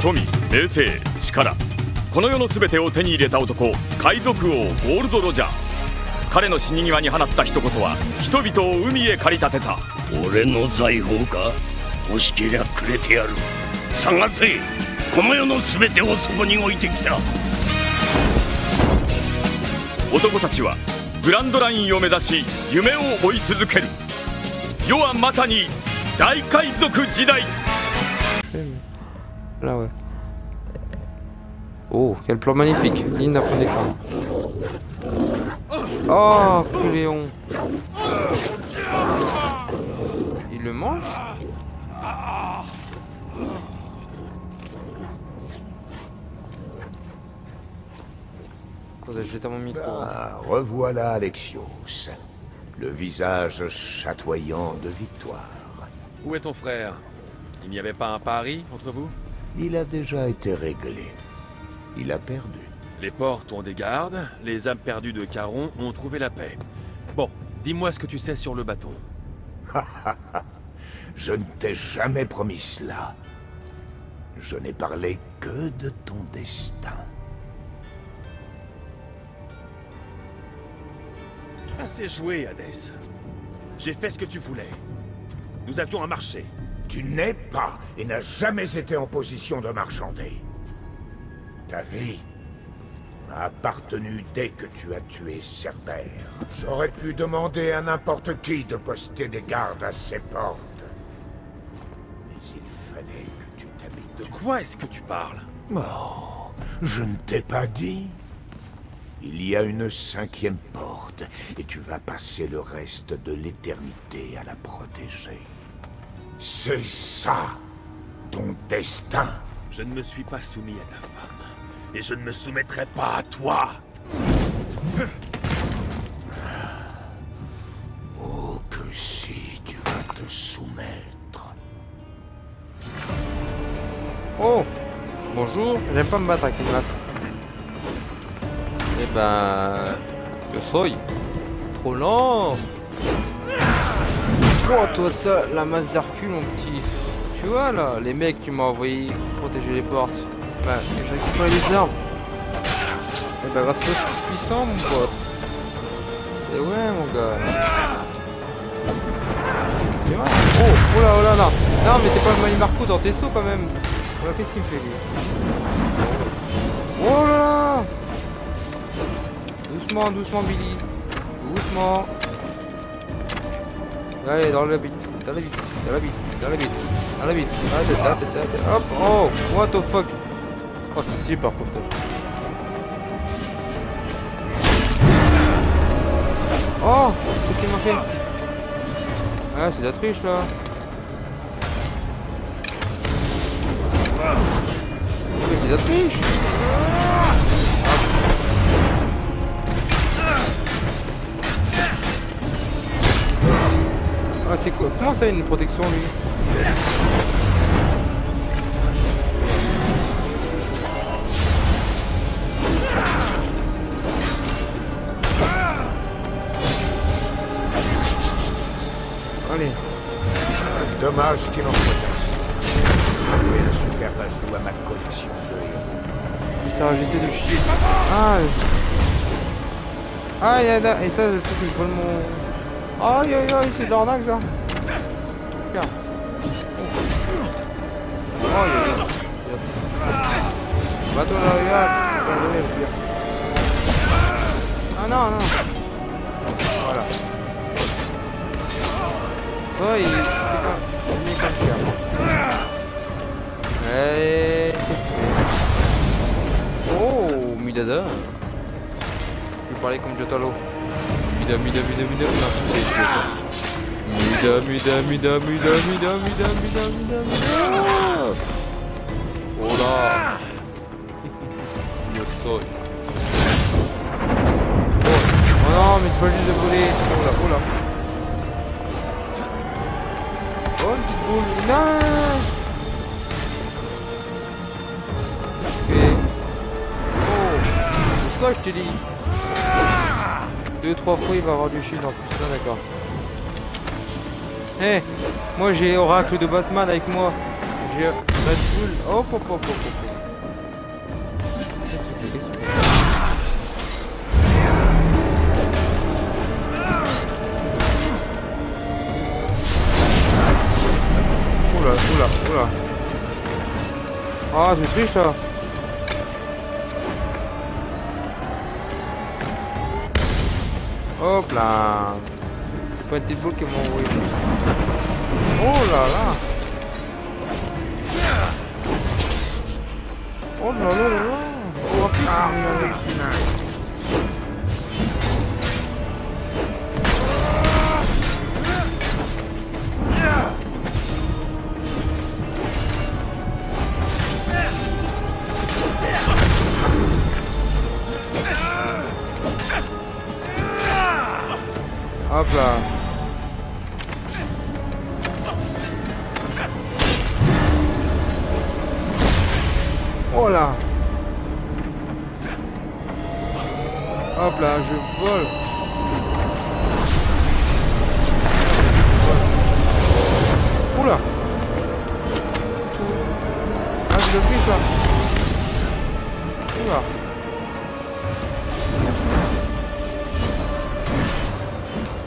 富、名声、力、この世の全てを手に入れた男、海賊王ゴールド・ロジャー。彼の死に際に放った一言は人々を海へ駆り立てた。俺の財宝か？欲しけりゃくれてやる。探せ、この世の全てをそこに置いてきた。男たちはグランドラインを目指し夢を追い続ける。世はまさに大海賊時代。Là ouais. Oh, quel plan magnifique, ligne à fond d'écran. Oh, Cléon. Il le mange. J'ai jeté mon micro. Ah, revoilà Alexios, le visage chatoyant de victoire. Où est ton frère? Il n'y avait pas un pari entre vous? Il a déjà été réglé. Il a perdu. Les portes ont des gardes, les âmes perdues de Caron ont trouvé la paix. Bon, dis-moi ce que tu sais sur le bâton. Je ne t'ai jamais promis cela. Je n'ai parlé que de ton destin. Assez joué, Hadès. J'ai fait ce que tu voulais. Nous avions un marché. Tu n'es pas et n'as jamais été en position de marchander. Ta vie m'a appartenu dès que tu as tué Cerber. J'aurais pu demander à n'importe qui de poster des gardes à ses portes. Mais il fallait que tu t'habilles. De quoi est-ce que tu parles? Oh, je ne t'ai pas dit. Il y a une cinquième porte, et tu vas passer le reste de l'éternité à la protéger. C'est ça, ton destin. Je ne me suis pas soumis à ta femme, et je ne me soumettrai pas à toi. Oh, que si tu vas te soumettre. Oh, bonjour, j'aime pas me battre avec une race. Eh ben... Yo soy. Trop lent. Oh toi ça, la masse d'Hercule mon petit. Tu vois là, les mecs qui m'ont envoyé protéger les portes. Bah, j'ai récupéré les armes. Et bah grâce à toi je suis puissant mon pote. Et ouais mon gars. C'est vrai. Oh, oh là, oh là là. Non mais t'es pas le Mani Marco dans tes sauts quand même. Oh là, qu'est-ce qu'il me fait lui? Oh là là. Doucement, doucement Billy. Doucement. Allez, dans la bite. Dans la bite. Dans la bite. Dans la bite. Dans la bite. Dans la tête. Dans la tête. Dans la tête. Hop. Oh. What the fuck. Oh, c'est super cool. Oh. Qu'est-ce qu'il m'a fait? Ah, c'est de la triche là. Mais c'est de la triche. Ah c'est quoi? Comment ça une protection lui? Allez. Dommage qu'il en soit ainsi. J'ai un superbe ajout à ma collection de héros. Il s'est rajouté de chier. Ah, ah et ça le truc il me vole mon... Aïe aïe aïe, c'est d'arnaque ça. Tiens. Oh aïe. Bateau là, regarde. Ah non, non. Voilà. Toi il... C'est pas... Il est comme ça. Oh, Midada. Je vais parler comme Jotalo. Mida, mida, mida, mida, non, c'est... Mida, mida, mida, mida, mida, mida, mida, mida, mida. Oh là. Yo soy. Oh non, mais c'est pas juste de voler. Oh là, oh là. Oh, une petite boule. Non. Fait. Oh. C'est ça, je te dis. 2-3 fois il va avoir du shield en plus, ah, d'accord. Eh, moi j'ai Oracle de Batman avec moi. vieux Red Bull. Oh, pop, pop, pop, pop. Qu'est-ce qu'il fait? Oula, oula, oula. Ah, c'est triste ça. Hop là. C'est pas une petite boule qui m'a envoyé. Oh là là. Oh là là là là. Oh putain. Hop là. Oh là. Hop là, je vole. Oula. Ah, je le frise là. Oula.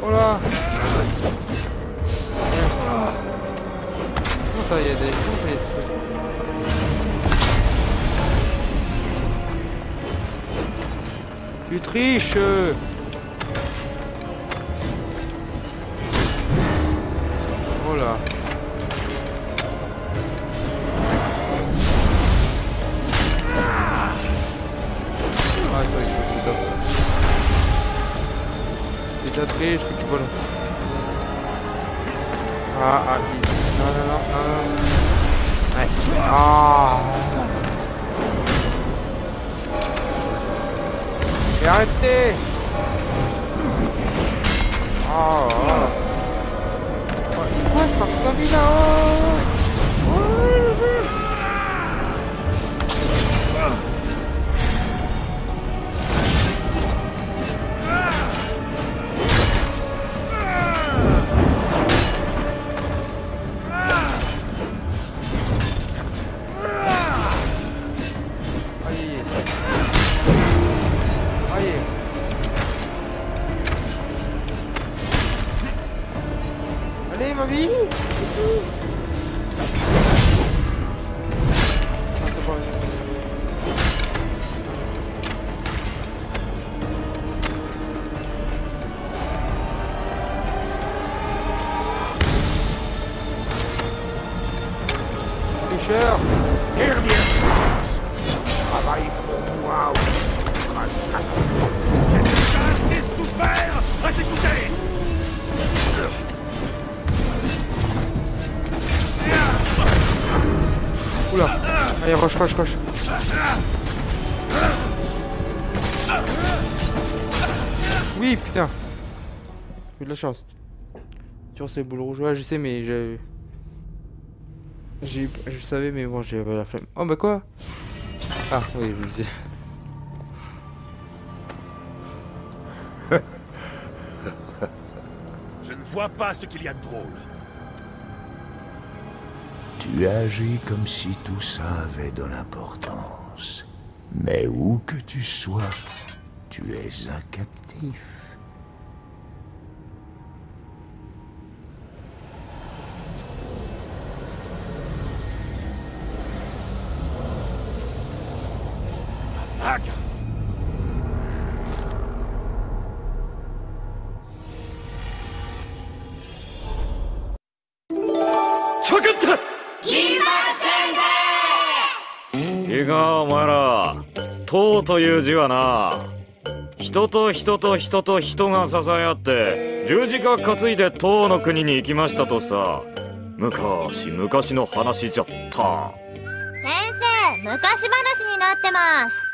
Oh là! Comment ça y est, comment ça y est ce truc? Tu triches! Oh là! Ah, ça y est, je suis putain. T'as triché, que tu voles. Ah, ah, non, non, non, non. Ouais. Ah. Et arrêtez. Ah. Quoi, c'est parti comme il a. Allez, roche, roche, roche. Oui, putain. J'ai eu de la chance. Sur ces boules rouges, ouais, je sais, mais je savais, mais bon, j'ai la flemme. Oh, bah quoi? Ah, oui, je vous le disais. Je ne vois pas ce qu'il y a de drôle. Tu agis comme si tout ça avait de l'importance. Mais où que tu sois, tu es un captif.党という字はな、人と人と人と人が支え合って十字架担いで党の国に行きましたとさ、昔々の話じゃった。先生、昔話になってます。